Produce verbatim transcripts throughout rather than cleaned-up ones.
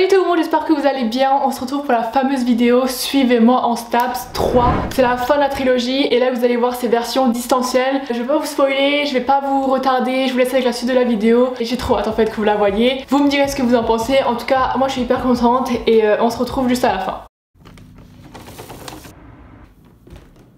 Salut tout le monde, j'espère que vous allez bien. On se retrouve pour la fameuse vidéo Suivez-moi en STAPS trois. C'est la fin de la trilogie et là vous allez voir ces versions distancielles. Je vais pas vous spoiler, je vais pas vous retarder, je vous laisse avec la suite de la vidéo et j'ai trop hâte en fait que vous la voyez. Vous me direz ce que vous en pensez, en tout cas moi je suis hyper contente et euh, on se retrouve juste à la fin.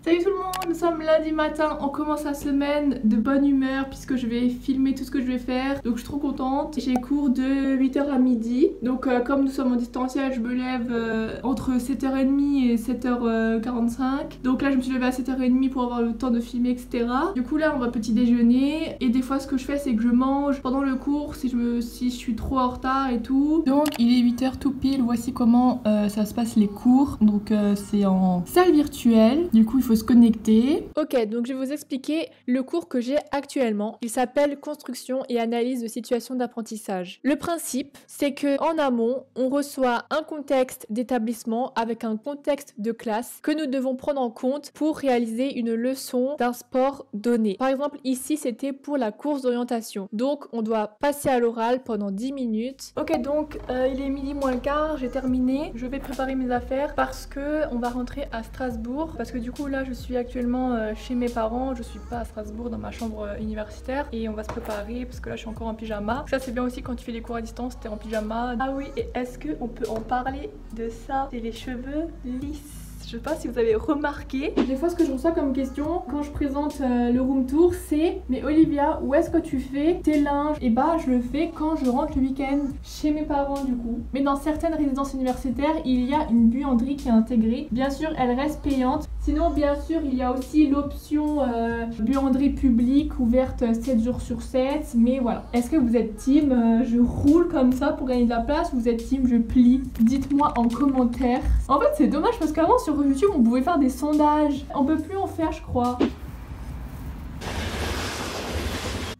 Salut tout le monde, nous sommes lundi matin, on commence la semaine de bonne humeur puisque je vais filmer tout ce que je vais faire, donc je suis trop contente. J'ai cours de huit heures à midi, donc euh, comme nous sommes en distanciel, je me lève euh, entre sept heures trente et sept heures quarante-cinq, donc là je me suis levée à sept heures trente pour avoir le temps de filmer, etc. Du coup là on va petit déjeuner et des fois ce que je fais c'est que je mange pendant le cours si je, me, si je suis trop en retard et tout. Donc il est huit heures tout pile, voici comment euh, ça se passe les cours. Donc euh, c'est en salle virtuelle, du coup il faut se connecter. Ok, donc je vais vous expliquer le cours que j'ai actuellement. Il s'appelle Construction et analyse de situation d'apprentissage. Le principe, c'est que en amont, on reçoit un contexte d'établissement avec un contexte de classe que nous devons prendre en compte pour réaliser une leçon d'un sport donné. Par exemple, ici, c'était pour la course d'orientation. Donc, on doit passer à l'oral pendant dix minutes. Ok, donc euh, il est midi moins le quart, j'ai terminé. Je vais préparer mes affaires parce que on va rentrer à Strasbourg, parce que du coup là, je suis actuellement chez mes parents, je suis pas à Strasbourg dans ma chambre universitaire et on va se préparer parce que là je suis encore en pyjama. Ça c'est bien aussi quand tu fais les cours à distance, t'es en pyjama. Ah oui, et est-ce que on peut en parler de ça? C'est les cheveux lisses. Je sais pas si vous avez remarqué. Des fois ce que je reçois comme question quand je présente euh, le room tour c'est: mais Olivia, où est-ce que tu fais tes linges? Et bah je le fais quand je rentre le week-end chez mes parents du coup. Mais dans certaines résidences universitaires il y a une buanderie qui est intégrée. Bien sûr elle reste payante. Sinon bien sûr il y a aussi l'option euh, buanderie publique ouverte sept jours sur sept. Mais voilà. Est-ce que vous êtes team euh, je roule comme ça pour gagner de la place? Vous êtes team je plie? Dites-moi en commentaire. En fait c'est dommage parce qu'avant sur YouTube on pouvait faire des sondages, on peut plus en faire je crois.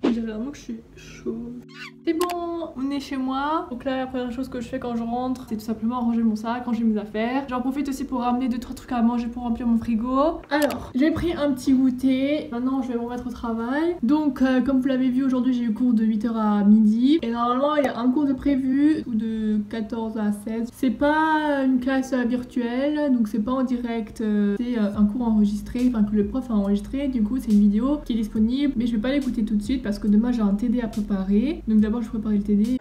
Je dirais vraiment que je suis chaude. C'est bon, on est chez moi. Donc là la première chose que je fais quand je rentre c'est tout simplement ranger mon sac, ranger mes affaires. J'en profite aussi pour ramener deux trois trucs à manger pour remplir mon frigo. Alors j'ai pris un petit goûter, maintenant je vais me remettre au travail. Donc euh, comme vous l'avez vu aujourd'hui j'ai eu cours de huit heures à midi. Et normalement il y a un cours de prévu ou de quatorze à seize. C'est pas une classe virtuelle, donc c'est pas en direct, euh, c'est euh, un cours enregistré, enfin que le prof a enregistré. Du coup c'est une vidéo qui est disponible mais je vais pas l'écouter tout de suite parce que demain j'ai un T D à préparer. Donc d'abord je prépare le T D.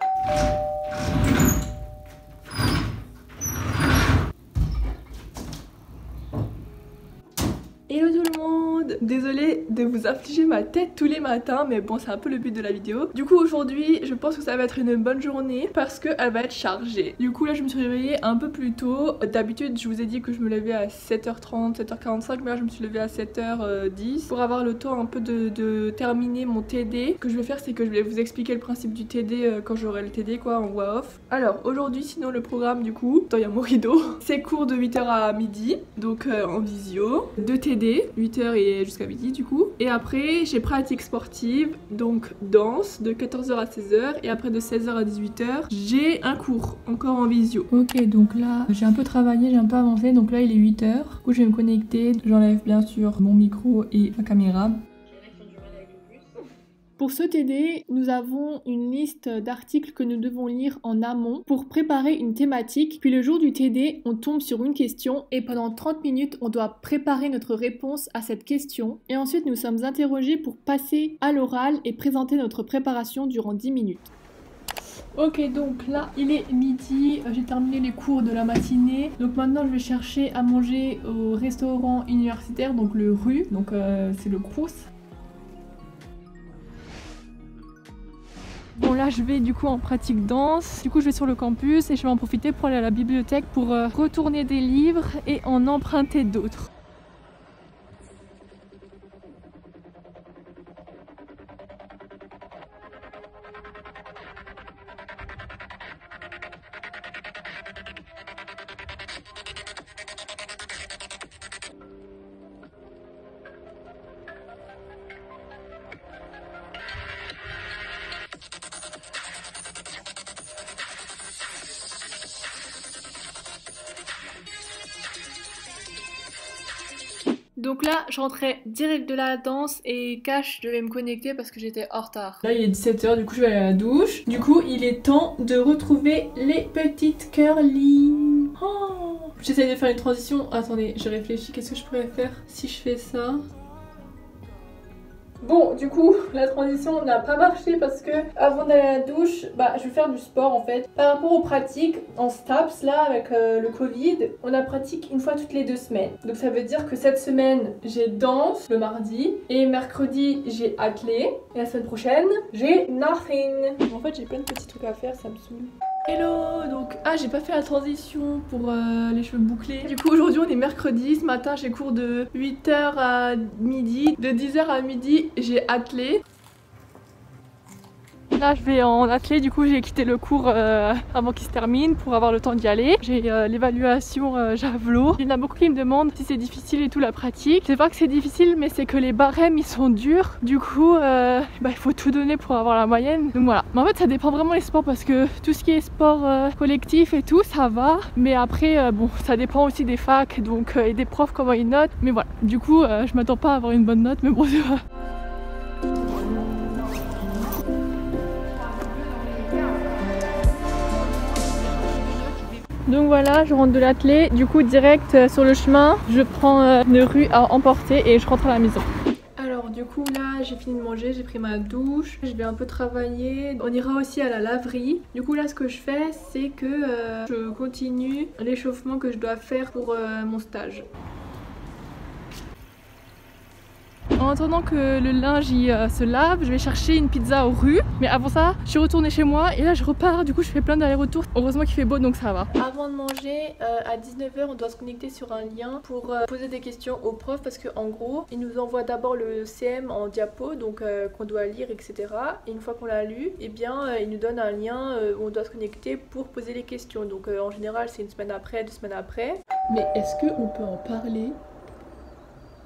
Hello tout le monde! Désolée de vous affliger ma tête tous les matins, mais bon, c'est un peu le but de la vidéo. Du coup, aujourd'hui, je pense que ça va être une bonne journée parce qu'elle va être chargée. Du coup, là, je me suis réveillée un peu plus tôt. D'habitude, je vous ai dit que je me levais à sept heures trente, sept heures quarante-cinq, mais là, je me suis levée à sept heures dix pour avoir le temps un peu de, de terminer mon T D. Ce que je vais faire, c'est que je vais vous expliquer le principe du T D quand j'aurai le T D, quoi, en voix off. Alors, aujourd'hui, sinon, le programme, du coup, attends, il y a mon rideau. C'est cours de huit heures à midi, donc euh, en visio. Deux T D. huit heures et jusqu'à midi du coup. Et après j'ai pratique sportive, donc danse, de quatorze heures à seize heures. Et après de seize heures à dix-huit heures j'ai un cours encore en visio. Ok, donc là j'ai un peu travaillé, j'ai un peu avancé. Donc là il est huit heures, du coup je vais me connecter. J'enlève bien sûr mon micro et ma caméra. Pour ce T D, nous avons une liste d'articles que nous devons lire en amont pour préparer une thématique. Puis le jour du T D, on tombe sur une question et pendant trente minutes, on doit préparer notre réponse à cette question. Et ensuite, nous sommes interrogés pour passer à l'oral et présenter notre préparation durant dix minutes. Ok, donc là il est midi, j'ai terminé les cours de la matinée, donc maintenant je vais chercher à manger au restaurant universitaire, donc le R U, donc euh, c'est le Crous. Bon là je vais du coup en pratique danse, du coup je vais sur le campus et je vais en profiter pour aller à la bibliothèque pour euh, retourner des livres et en emprunter d'autres. Donc là, je rentrais direct de la danse et cash, je devais me connecter parce que j'étais en retard. Là, il est dix-sept heures, du coup, je vais aller à la douche. Du coup, il est temps de retrouver les petites curly. Oh, j'essaye de faire une transition. Attendez, j'ai réfléchi. Qu'est-ce que je pourrais faire si je fais ça? Bon, du coup, la transition n'a pas marché parce que avant d'aller à la douche, bah, je vais faire du sport en fait. Par rapport aux pratiques, en STAPS, là, avec euh, le Covid, on a pratique une fois toutes les deux semaines. Donc ça veut dire que cette semaine, j'ai danse le mardi, et mercredi, j'ai athlé, et la semaine prochaine, j'ai nothing. En fait, j'ai plein de petits trucs à faire, ça me saoule. Hello, donc, ah j'ai pas fait la transition pour euh, les cheveux bouclés. Du coup aujourd'hui on est mercredi, ce matin j'ai cours de huit heures à midi, de dix heures à midi j'ai athlé. Là je vais en athlé, du coup j'ai quitté le cours euh, avant qu'il se termine pour avoir le temps d'y aller. J'ai euh, l'évaluation euh, javelot. Il y en a beaucoup qui me demandent si c'est difficile et tout la pratique. C'est pas que c'est difficile mais c'est que les barèmes ils sont durs. Du coup euh, bah, il faut tout donner pour avoir la moyenne. Donc voilà, mais en fait ça dépend vraiment des sports parce que tout ce qui est sport euh, collectif et tout ça va. Mais après euh, bon ça dépend aussi des facs donc, euh, et des profs comment ils notent. Mais voilà, du coup euh, je m'attends pas à avoir une bonne note mais bon c'est vrai. Donc voilà, je rentre de l'athlé, du coup direct euh, sur le chemin, je prends euh, une rue à emporter et je rentre à la maison. Alors du coup là, j'ai fini de manger, j'ai pris ma douche, je vais un peu travailler. On ira aussi à la laverie. Du coup là, ce que je fais, c'est que euh, je continue l'échauffement que je dois faire pour euh, mon stage. En attendant que le linge y, euh, se lave, je vais chercher une pizza aux rues. Mais avant ça, je suis retournée chez moi et là je repars. Du coup, je fais plein d'allers-retours. Heureusement qu'il fait beau donc ça va. Avant de manger, euh, à dix-neuf heures, on doit se connecter sur un lien pour euh, poser des questions aux profs parce qu'en gros, ils nous envoient d'abord le C M en diapo donc euh, qu'on doit lire, et cetera. Et une fois qu'on l'a lu, eh bien, euh, ils nous donnent un lien euh, où on doit se connecter pour poser les questions. Donc euh, en général, c'est une semaine après, deux semaines après. Mais est-ce qu'on peut en parler ?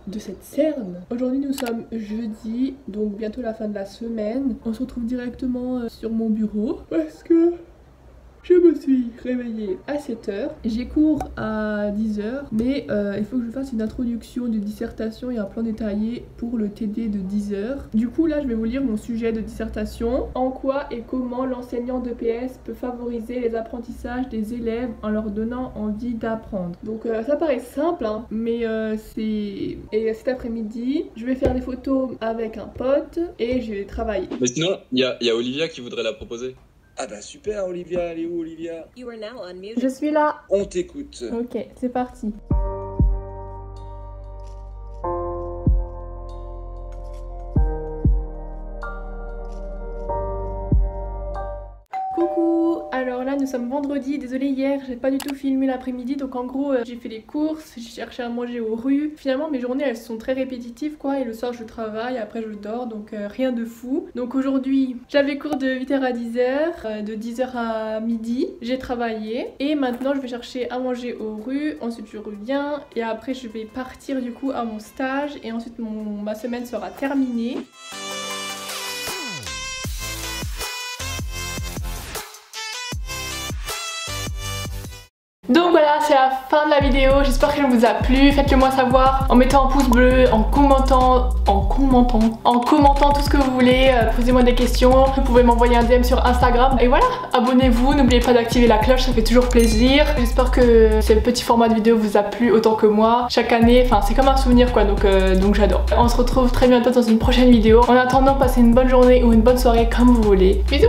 De cette cerne. Aujourd'hui nous sommes jeudi, donc bientôt la fin de la semaine. On se retrouve directement sur mon bureau parce que je me suis réveillée à sept heures. J'ai cours à dix heures, mais euh, il faut que je fasse une introduction de dissertation et un plan détaillé pour le T D de dix heures. Du coup là je vais vous lire mon sujet de dissertation. En quoi et comment l'enseignant d'E P S peut favoriser les apprentissages des élèves en leur donnant envie d'apprendre. Donc euh, ça paraît simple, hein, mais euh, c'est... Et cet après-midi, je vais faire des photos avec un pote et je vais travailler. Mais sinon, il y, y a Olivia qui voudrait la proposer. Ah bah super Olivia, elle est où Olivia? You are now on mute. Je suis là. On t'écoute. Ok, c'est parti. Alors là nous sommes vendredi, désolée hier j'ai pas du tout filmé l'après-midi donc en gros euh, j'ai fait les courses, j'ai cherché à manger aux rues. Finalement mes journées elles sont très répétitives quoi et le soir je travaille, après je dors donc euh, rien de fou. Donc aujourd'hui j'avais cours de huit heures à dix heures, euh, de dix heures à midi j'ai travaillé et maintenant je vais chercher à manger aux rues, ensuite je reviens et après je vais partir du coup à mon stage et ensuite mon, ma semaine sera terminée. Donc voilà, c'est la fin de la vidéo, j'espère qu'elle vous a plu, faites-le moi savoir en mettant un pouce bleu, en commentant, en commentant, en commentant tout ce que vous voulez, euh, posez-moi des questions, vous pouvez m'envoyer un D M sur Instagram, et voilà, abonnez-vous, n'oubliez pas d'activer la cloche, ça fait toujours plaisir, j'espère que ce petit format de vidéo vous a plu autant que moi, chaque année, enfin c'est comme un souvenir quoi, donc, euh, donc j'adore. On se retrouve très bientôt dans une prochaine vidéo, en attendant passez une bonne journée ou une bonne soirée comme vous voulez, bisous.